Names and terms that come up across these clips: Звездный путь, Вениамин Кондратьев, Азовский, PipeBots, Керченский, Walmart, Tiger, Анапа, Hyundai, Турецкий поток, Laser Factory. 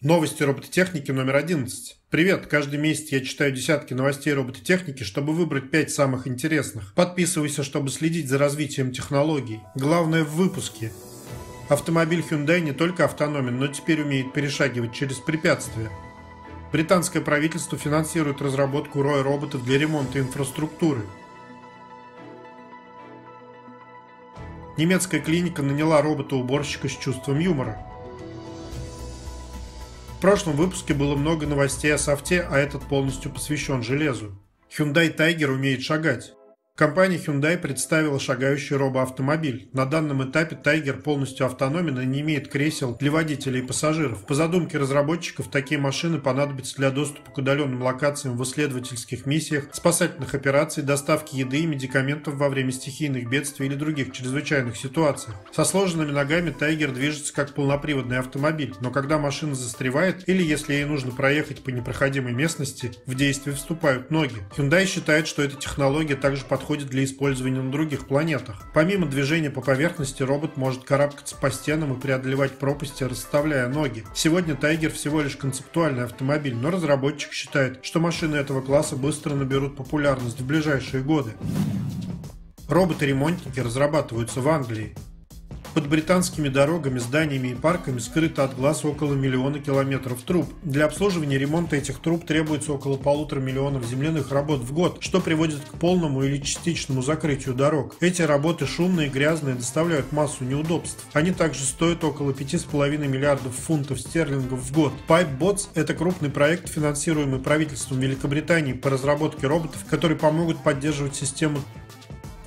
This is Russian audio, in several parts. Новости робототехники номер 11. Привет! Каждый месяц я читаю десятки новостей робототехники, чтобы выбрать 5 самых интересных. Подписывайся, чтобы следить за развитием технологий. Главное в выпуске. Автомобиль Hyundai не только автономен, но теперь умеет перешагивать через препятствия. Британское правительство финансирует разработку роя роботов для ремонта инфраструктуры. Немецкая клиника наняла робота-уборщика с чувством юмора. В прошлом выпуске было много новостей о софте, а этот полностью посвящен железу. Hyundai Tiger умеет шагать. Компания Hyundai представила шагающий робоавтомобиль. На данном этапе Tiger полностью автономен и не имеет кресел для водителей и пассажиров. По задумке разработчиков, такие машины понадобятся для доступа к удаленным локациям в исследовательских миссиях, спасательных операций, доставки еды и медикаментов во время стихийных бедствий или других чрезвычайных ситуаций. Со сложенными ногами Tiger движется как полноприводный автомобиль, но когда машина застревает или если ей нужно проехать по непроходимой местности, в действие вступают ноги. Hyundai считает, что эта технология также подходит для использования на других планетах. Помимо движения по поверхности, робот может карабкаться по стенам и преодолевать пропасти, расставляя ноги. Сегодня Tiger всего лишь концептуальный автомобиль, но разработчик считает, что машины этого класса быстро наберут популярность в ближайшие годы. Роботы-ремонтники разрабатываются в Англии. Под британскими дорогами, зданиями и парками скрыто от глаз около миллиона километров труб. Для обслуживания и ремонта этих труб требуется около 1,5 миллиона земляных работ в год, что приводит к полному или частичному закрытию дорог. Эти работы шумные, грязные, доставляют массу неудобств. Они также стоят около 5,5 миллиардов фунтов стерлингов в год. PipeBots – это крупный проект, финансируемый правительством Великобритании по разработке роботов, которые помогут поддерживать систему.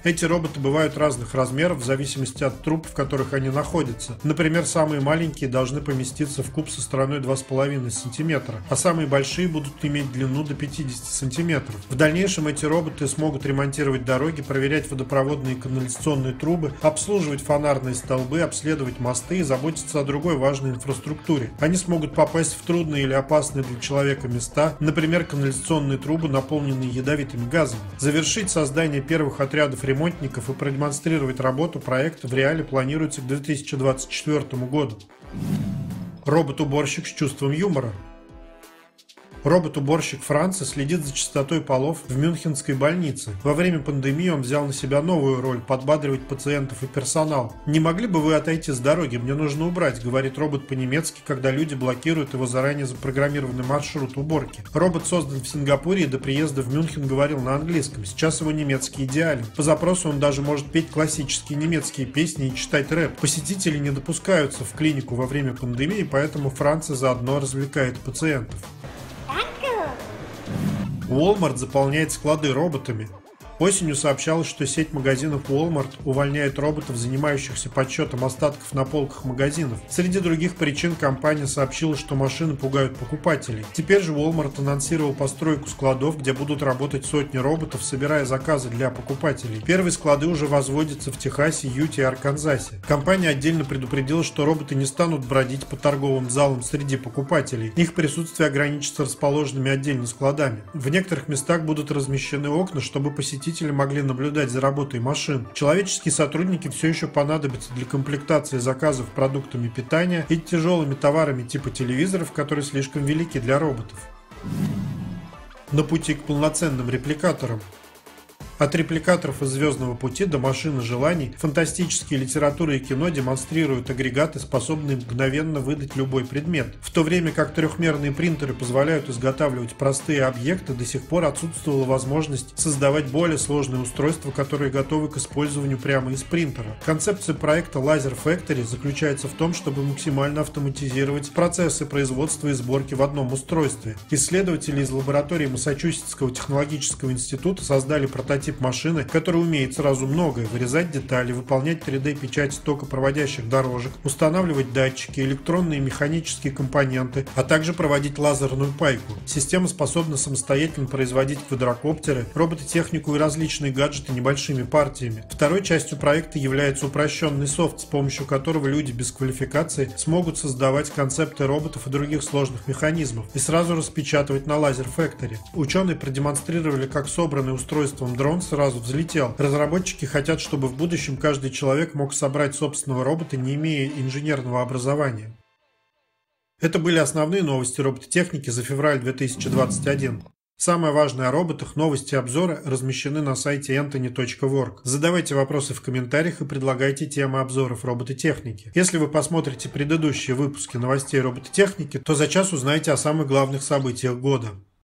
Эти роботы бывают разных размеров в зависимости от труб, в которых они находятся. Например, самые маленькие должны поместиться в куб со стороной 2,5 см, а самые большие будут иметь длину до 50 см. В дальнейшем эти роботы смогут ремонтировать дороги, проверять водопроводные и канализационные трубы, обслуживать фонарные столбы, обследовать мосты и заботиться о другой важной инфраструктуре. Они смогут попасть в трудные или опасные для человека места, например, канализационные трубы, наполненные ядовитыми газами. Завершить создание первых отрядов ремонтников и продемонстрировать работу проекта в реале планируется к 2024 году. Робот-уборщик с чувством юмора. Робот-уборщик Франции следит за чистотой полов в мюнхенской больнице. Во время пандемии он взял на себя новую роль – подбадривать пациентов и персонал. «Не могли бы вы отойти с дороги? Мне нужно убрать», – говорит робот по-немецки, когда люди блокируют его заранее запрограммированный маршрут уборки. Робот создан в Сингапуре и до приезда в Мюнхен говорил на английском. Сейчас его немецкий идеален. По запросу он даже может петь классические немецкие песни и читать рэп. Посетители не допускаются в клинику во время пандемии, поэтому Франция заодно развлекает пациентов. Walmart заполняет склады роботами. Осенью сообщалось, что сеть магазинов Walmart увольняет роботов, занимающихся подсчетом остатков на полках магазинов. Среди других причин компания сообщила, что машины пугают покупателей. Теперь же Walmart анонсировал постройку складов, где будут работать сотни роботов, собирая заказы для покупателей. Первые склады уже возводятся в Техасе, Юте и Арканзасе. Компания отдельно предупредила, что роботы не станут бродить по торговым залам среди покупателей. Их присутствие ограничится расположенными отдельно складами. В некоторых местах будут размещены окна, чтобы посетить могли наблюдать за работой машин. Человеческие сотрудники все еще понадобятся для комплектации заказов продуктами питания и тяжелыми товарами типа телевизоров, которые слишком велики для роботов. На пути к полноценным репликаторам. От репликаторов из «Звездного пути» до «Машины желаний» фантастические литературы и кино демонстрируют агрегаты, способные мгновенно выдать любой предмет. В то время как трехмерные принтеры позволяют изготавливать простые объекты, до сих пор отсутствовала возможность создавать более сложные устройства, которые готовы к использованию прямо из принтера. Концепция проекта Laser Factory заключается в том, чтобы максимально автоматизировать процессы производства и сборки в одном устройстве. Исследователи из лаборатории Массачусетского технологического института создали прототип машины, которая умеет сразу многое: вырезать детали, выполнять 3D-печать токопроводящих дорожек, устанавливать датчики, электронные и механические компоненты, а также проводить лазерную пайку. Система способна самостоятельно производить квадрокоптеры, робототехнику и различные гаджеты небольшими партиями. Второй частью проекта является упрощенный софт, с помощью которого люди без квалификации смогут создавать концепты роботов и других сложных механизмов и сразу распечатывать на Laser Factory. Ученые продемонстрировали, как собранный устройством дрон сразу взлетел. Разработчики хотят, чтобы в будущем каждый человек мог собрать собственного робота, не имея инженерного образования. Это были основные новости робототехники за февраль 2021. Самое важное о роботах, новости и обзоры размещены на сайте antony.org. Задавайте вопросы в комментариях и предлагайте темы обзоров робототехники. Если вы посмотрите предыдущие выпуски новостей робототехники, то за час узнаете о самых главных событиях года.